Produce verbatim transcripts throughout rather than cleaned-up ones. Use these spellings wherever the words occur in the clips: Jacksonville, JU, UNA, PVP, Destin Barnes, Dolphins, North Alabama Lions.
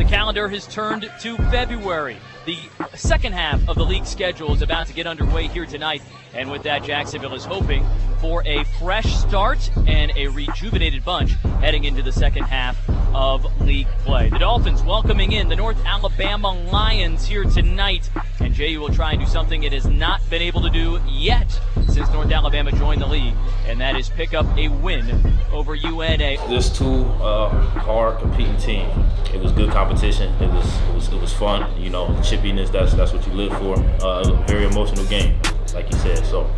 The calendar has turned to February. The second half of the league schedule is about to get underway here tonight, and with that, Jacksonville is hoping for a fresh start and a rejuvenated bunch heading into the second half of league play. The Dolphins welcoming in the North Alabama Lions here tonight, and J U will try and do something it has not been able to do yet since North Alabama joined the league, and that is pick up a win over U N A. There's two uh, hard competing teams. It was good competition. It was it was it was fun. You know, chippiness. That's that's what you live for. Uh, it was a very emotional game, like you said. So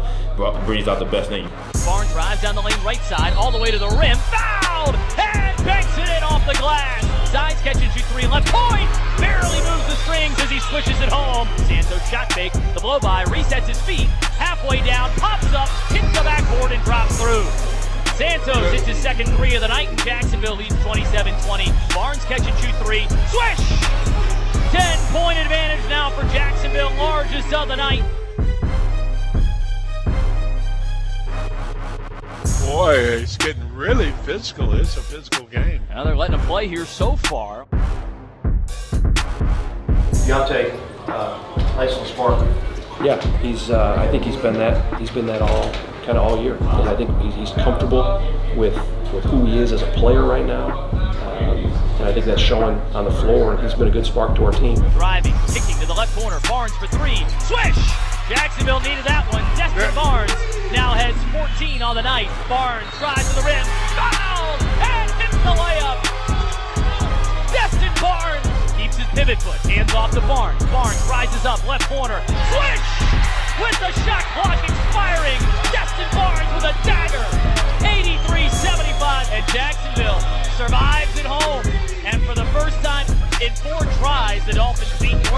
brings out the best in you. Barnes drives down the lane, right side, all the way to the rim. Fouled and banks it in off the glass. Sides catches two three and left point. Barely moves the strings as he swishes it home. Santo shot fake. The blow by resets his feet. Halfway down, pops up, hits the backboard and drops through. Santos hits his second three of the night, and Jacksonville leads twenty-seven twenty. Barnes catching two three. Swish! ten-point advantage now for Jacksonville, largest of the night. Boy, it's getting really physical. It's a physical game. Now they're letting them play here so far. Deontay, uh, nice and spark. Yeah, he's. Uh, I think he's been that. He's been that all kind of all year. And I think he's comfortable with with who he is as a player right now, um, and I think that's showing on the floor. And he's been a good spark to our team. Driving, kicking to the left corner. Barnes for three. Swish! Jacksonville needed that one. Destin Barnes now has fourteen on the night. Barnes drives to the rim, fouled, and hits the layup. Destin Barnes keeps his pivot foot. Hands off to Barnes. Barnes rises up, left corner. Swish! With the shot clock expiring, Destin Barnes with a dagger. eighty-three seventy-five, and Jacksonville survives at home. And for the first time in four tries, the Dolphins beat